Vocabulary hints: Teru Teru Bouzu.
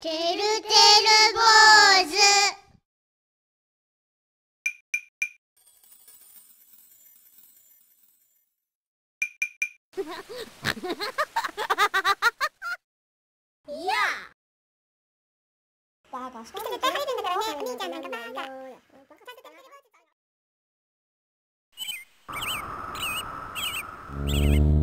Teru Teru Bouzu.いや。バカ。そんなの食べてんだからね。お兄ちゃんなんかバカ。